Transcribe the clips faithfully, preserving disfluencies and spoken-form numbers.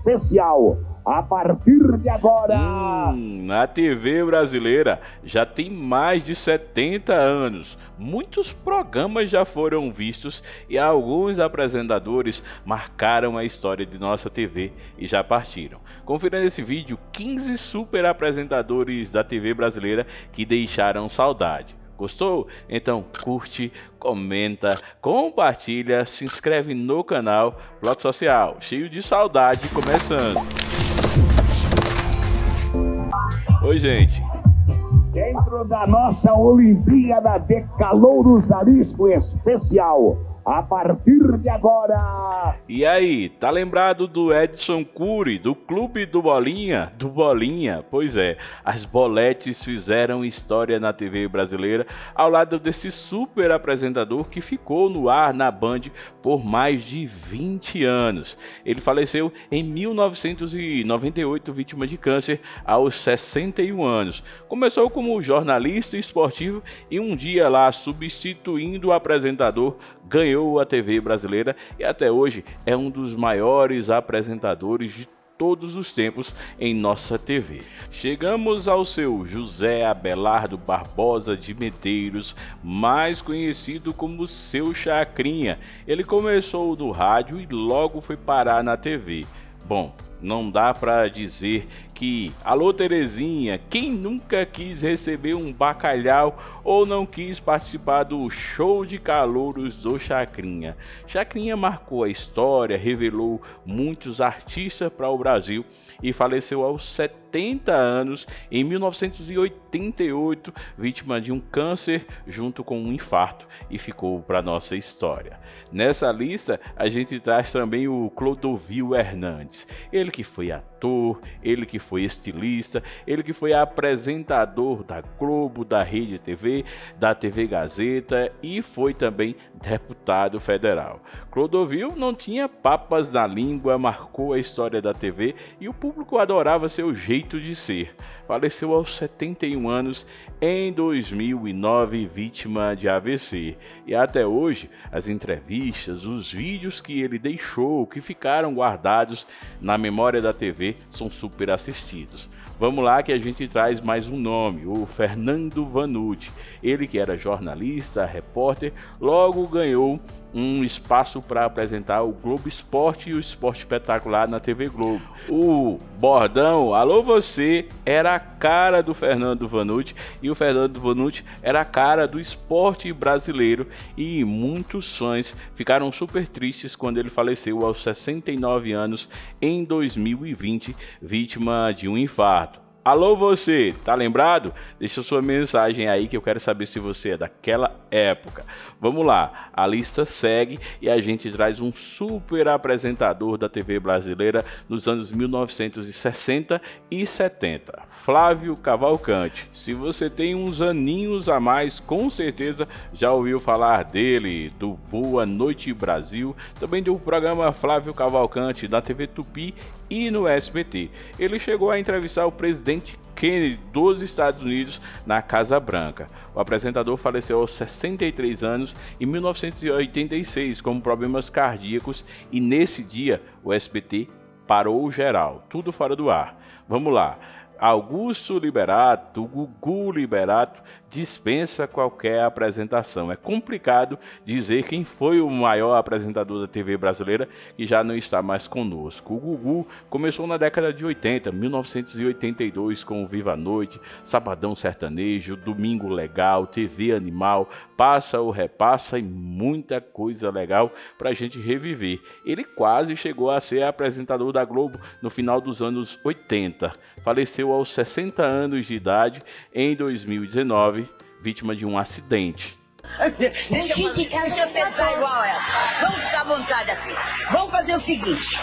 especial. A partir de agora... Hum, a T V brasileira já tem mais de setenta anos. Muitos programas já foram vistos e alguns apresentadores marcaram a história de nossa T V e já partiram. Confira nesse vídeo quinze super apresentadores da T V brasileira que deixaram saudade. Gostou? Então curte, comenta, compartilha, se inscreve no canal Ploc Social. Cheio de saudade começando! Oi, gente. Dentro da nossa Olimpíada de Calouros Arisco Especial, a partir de agora... E aí, tá lembrado do Edson Cury, do Clube do Bolinha? Do Bolinha? Pois é, as boletes fizeram história na T V brasileira ao lado desse super apresentador que ficou no ar na Band por mais de vinte anos. Ele faleceu em mil novecentos e noventa e oito, vítima de câncer, aos sessenta e um anos. Começou como jornalista esportivo e um dia lá, substituindo o apresentador, ganhou a T V brasileira e até hoje é um dos maiores apresentadores de todos os tempos em nossa T V. Chegamos ao seu José Abelardo Barbosa de Medeiros, mais conhecido como seu Chacrinha. Ele começou no rádio e logo foi parar na T V. Bom, não dá para dizer que, alô Terezinha, quem nunca quis receber um bacalhau ou não quis participar do show de calouros do Chacrinha? Chacrinha marcou a história, revelou muitos artistas para o Brasil e faleceu aos setenta anos em mil novecentos e oitenta e oito, vítima de um câncer junto com um infarto, e ficou para nossa história. Nessa lista a gente traz também o Clodovil Hernandes, ele que foi ator, ele que foi estilista, ele que foi apresentador da Globo, da Rede T V, da T V Gazeta e foi também deputado federal. Clodovil não tinha papas na língua, marcou a história da T V e o público adorava seu jeito de ser. Faleceu aos setenta e um anos em dois mil e nove, vítima de A V C. E até hoje, as entrevistas, os vídeos que ele deixou, que ficaram guardados na memória da T V, são super assistidos. Vamos lá que a gente traz mais um nome, o Fernando Vanucci. Ele que era jornalista, repórter, logo ganhou um espaço para apresentar o Globo Esporte e o Esporte Espetacular na T V Globo. O bordão "Alô você" era a cara do Fernando Vanucci e o Fernando Vanucci era a cara do esporte brasileiro, e muitos fãs ficaram super tristes quando ele faleceu aos sessenta e nove anos em dois mil e vinte, vítima de um infarto. Alô você, tá lembrado? Deixa sua mensagem aí que eu quero saber se você é daquela época. Vamos lá, a lista segue e a gente traz um super apresentador da T V brasileira nos anos mil novecentos e sessenta e setenta, Flávio Cavalcante. Se você tem uns aninhos a mais, com certeza já ouviu falar dele, do Boa Noite Brasil, também do programa Flávio Cavalcante da T V Tupi e no S B T. Ele chegou a entrevistar o presidente Kennedy dos Estados Unidos na Casa Branca. O apresentador faleceu aos sessenta e três anos em mil novecentos e oitenta e seis com problemas cardíacos e nesse dia o S B T parou geral, tudo fora do ar. Vamos lá. Augusto Liberato, Gugu Liberato, dispensa qualquer apresentação. É complicado dizer quem foi o maior apresentador da T V brasileira que já não está mais conosco. O Gugu começou na década de oitenta, mil novecentos e oitenta e dois, com o Viva a Noite, Sabadão Sertanejo, Domingo Legal, T V Animal, Passa ou Repassa e muita coisa legal para a gente reviver. Ele quase chegou a ser apresentador da Globo no final dos anos oitenta. Faleceu aos sessenta anos de idade em dois mil e dezenove, vítima de um acidente. Deixa eu sentar igual ela. Vamos ficar à vontade aqui. Vamos fazer o seguinte.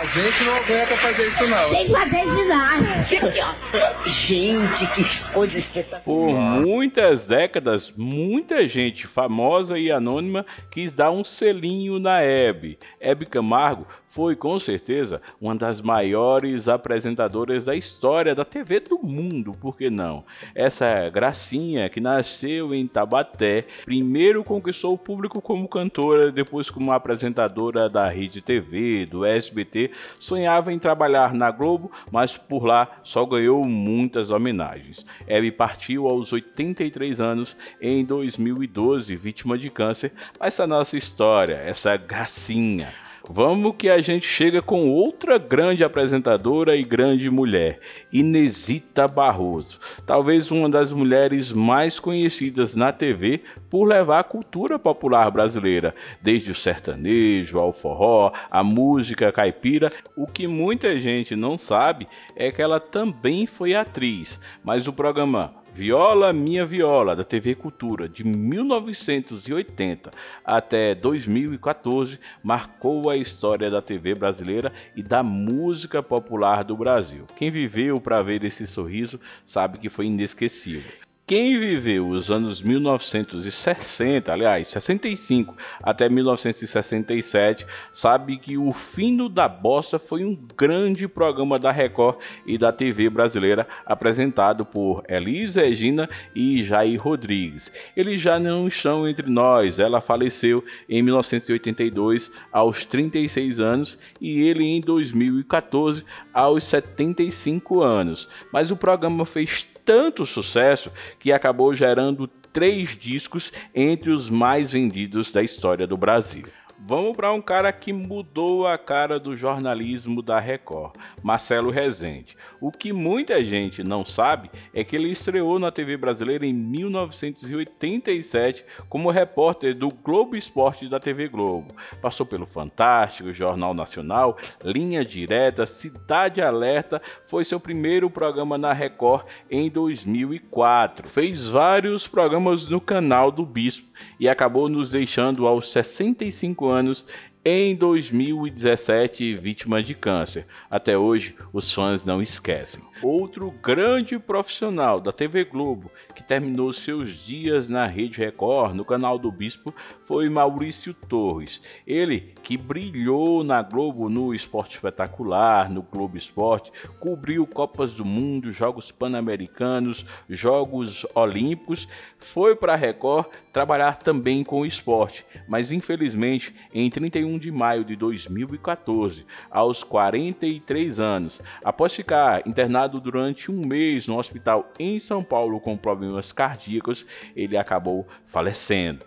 A gente não aguenta fazer isso não. Tem que fazer isso não. Gente, que coisa espetacular. Por muitas décadas, muita gente famosa e anônima quis dar um selinho na Hebe. Hebe Camargo foi, com certeza, uma das maiores apresentadoras da história da T V do mundo, por que não? Essa gracinha que nasceu em Taubaté, primeiro conquistou o público como cantora, depois como apresentadora da Rede T V, do S B T, sonhava em trabalhar na Globo, mas por lá só ganhou muitas homenagens. Hebe partiu aos oitenta e três anos em dois mil e doze, vítima de câncer, mas essa nossa história, essa gracinha. Vamos que a gente chega com outra grande apresentadora e grande mulher, Inesita Barroso. Talvez uma das mulheres mais conhecidas na T V por levar a cultura popular brasileira, desde o sertanejo ao forró, a música caipira. O que muita gente não sabe é que ela também foi atriz, mas o programa Viola Minha Viola, da T V Cultura, de mil novecentos e oitenta até dois mil e quatorze, marcou a história da T V brasileira e da música popular do Brasil. Quem viveu para ver esse sorriso sabe que foi inesquecível. Quem viveu os anos mil novecentos e sessenta, aliás, sessenta e cinco até mil novecentos e sessenta e sete, sabe que o Fino da Bossa foi um grande programa da Record e da T V brasileira, apresentado por Elis Regina e Jair Rodrigues. Eles já não estão entre nós, ela faleceu em mil novecentos e oitenta e dois aos trinta e seis anos e ele em dois mil e quatorze aos setenta e cinco anos, mas o programa fez tanto sucesso que acabou gerando três discos entre os mais vendidos da história do Brasil. Vamos para um cara que mudou a cara do jornalismo da Record, Marcelo Rezende. O que muita gente não sabe é que ele estreou na T V brasileira em mil novecentos e oitenta e sete como repórter do Globo Esporte da T V Globo. Passou pelo Fantástico, Jornal Nacional, Linha Direta, Cidade Alerta, foi seu primeiro programa na Record em dois mil e quatro. Fez vários programas no canal do Bispo e acabou nos deixando aos sessenta e cinco anos em dois mil e dezessete, vítima de câncer. Até hoje, os fãs não esquecem. Outro grande profissional da T V Globo, que terminou seus dias na Rede Record, no canal do Bispo, foi Maurício Torres. Ele que brilhou na Globo no Esporte Espetacular, no Globo Esporte, cobriu Copas do Mundo, Jogos Pan-Americanos, Jogos Olímpicos, foi para a Record trabalhar também com o esporte, mas infelizmente em trinta e um de maio de dois mil e quatorze, aos quarenta e três anos, após ficar internado durante um mês no hospital em São Paulo com problemas cardíacos, ele acabou falecendo.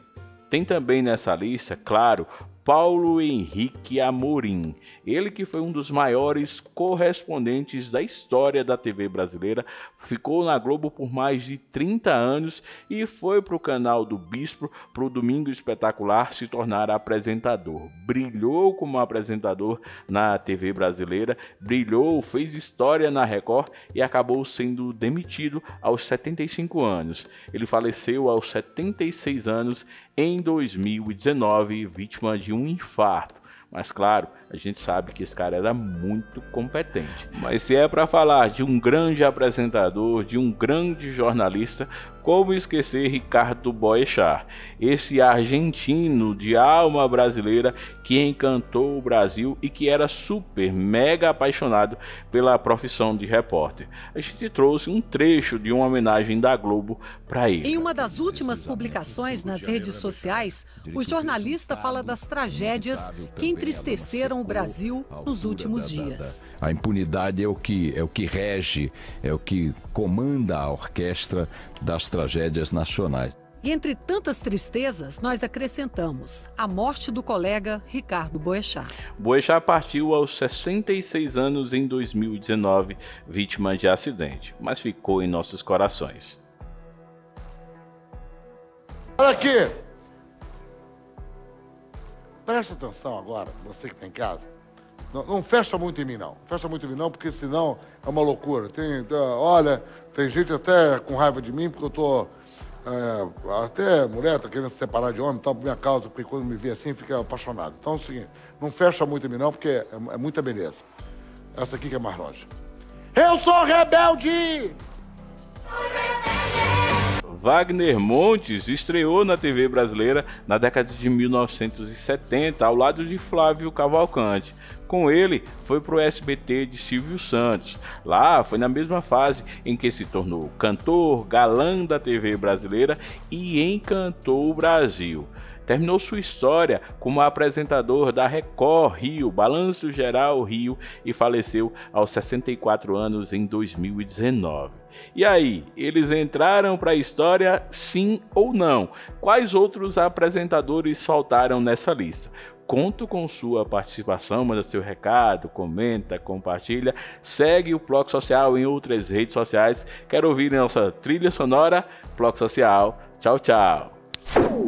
Tem também nessa lista, claro, Paulo Henrique Amorim, ele que foi um dos maiores correspondentes da história da T V brasileira, ficou na Globo por mais de trinta anos e foi para o canal do Bispo, para o Domingo Espetacular, se tornar apresentador. Brilhou como apresentador na T V brasileira, brilhou, fez história na Record e acabou sendo demitido aos setenta e cinco anos. Ele faleceu aos setenta e seis anos em dois mil e dezenove, vítima de um infarto. Mas claro, a gente sabe que esse cara era muito competente. Mas se é para falar de um grande apresentador, de um grande jornalista, como esquecer Ricardo Boechat, esse argentino de alma brasileira que encantou o Brasil e que era super, mega apaixonado pela profissão de repórter. A gente trouxe um trecho de uma homenagem da Globo para ele. Em uma das últimas publicações nas redes sociais, o jornalista fala das tragédias que entristeceram o Brasil nos últimos dias. A impunidade é o que, é o que rege, é o que comanda a orquestra das tragédias nacionais. E entre tantas tristezas, nós acrescentamos a morte do colega Ricardo Boechat. Boechat partiu aos sessenta e seis anos em dois mil e dezenove, vítima de acidente, mas ficou em nossos corações. Olha aqui! Presta atenção agora, você que está em casa. Não, não fecha muito em mim, não. Fecha muito em mim, não, porque senão é uma loucura. Tem, olha, tem gente até com raiva de mim, porque eu estou É, até mulher tá querendo se separar de homem, tal, por minha causa, porque quando me vê assim fica apaixonado. Então é o seguinte, não fecha muito em mim não, porque é, é muita beleza. Essa aqui que é mais longe. Eu sou rebelde! Wagner Montes estreou na T V brasileira na década de mil novecentos e setenta, ao lado de Flávio Cavalcante. Com ele, foi para o S B T de Silvio Santos. Lá, foi na mesma fase em que se tornou cantor, galã da T V brasileira e encantou o Brasil. Terminou sua história como apresentador da Record Rio, Balanço Geral Rio, e faleceu aos sessenta e quatro anos em dois mil e dezenove. E aí, eles entraram para a história, sim ou não? Quais outros apresentadores faltaram nessa lista? Conto com sua participação, manda seu recado, comenta, compartilha, segue o Ploc Social em outras redes sociais. Quero ouvir nossa trilha sonora, Ploc Social. Tchau, tchau.